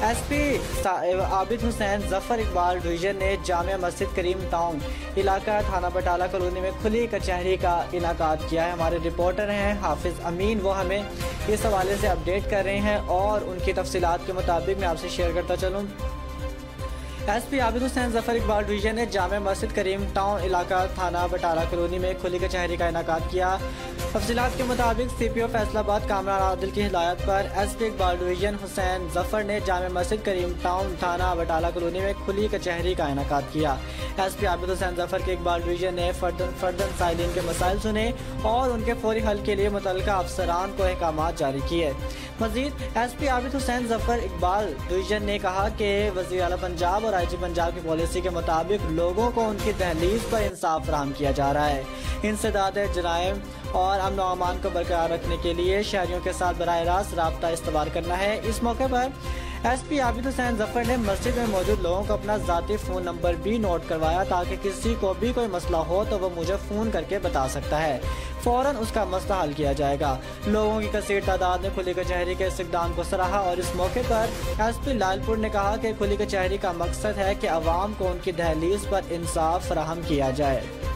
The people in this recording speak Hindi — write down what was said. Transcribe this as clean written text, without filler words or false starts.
एसपी आबिद हुसैन ज़फर डिवीज़न ने जामिया मस्जिद करीम टाउन इलाका थाना बटाला कॉलोनी में खुली कचहरी का इनाकाद किया है। हमारे रिपोर्टर हैं हाफिज़ अमीन, वो हमें इस हवाले से अपडेट कर रहे हैं और उनकी तफसीलात के मुताबिक मैं आपसे शेयर करता चलूँ। एसपी आबिद हुसैन ज़फर डिवीज़न ने जामिया मस्जिद करीम टाउन इलाका थाना बटाला कॉलोनी में खुली कचहरी का इनाकाद किया। तफसीलात के मुताबिक CPO फैसलाबाद कामरान आदिल की हिदायत पर एसपी डिवीज़न हुसैन ज़फर ने जामिया मस्जिद करीम टाउन थाना बटाला कॉलोनी में खुली कचहरी का इनाकाद किया। एसपी आबिद हुसैन ज़फर के इकबाल डिवीज़न ने फर्दन साइलिन के मसाइल सुने और उनके फौरी हल के लिए मुतल्लिका अफसरान को अहकाम जारी किए। मज़ीद एसपी आबिद हुसैन ज़फर इकबाल डिवीज़न ने कहा कि वज़ीरे आला पंजाब और IG पंजाब की पॉलिसी के मुताबिक लोगों को उनकी दहलीज पर इंसाफ फराहम किया जा रहा है। इंसदाद जराइम और अमन व अमान को बरकरार रखने के लिए शहरियों के साथ बराह रास्त राब्ता इस्तेमाल करना है। इस मौके पर एसपी आबिद हुसैन ज़फर ने मस्जिद में मौजूद लोगों को अपना ज़ाती फ़ोन नंबर भी नोट करवाया ताकि किसी को भी कोई मसला हो तो वह मुझे फ़ोन करके बता सकता है, फ़ौरन उसका मसला हल किया जाएगा। लोगों की कसीर तादाद ने खुली कचहरी के इस्तेमाल को सराहा और इस मौके पर एसपी लालपुर ने कहा कि खुली कचहरी का मकसद है कि आवाम को उनकी दहलीज पर इंसाफ फराहम किया जाए।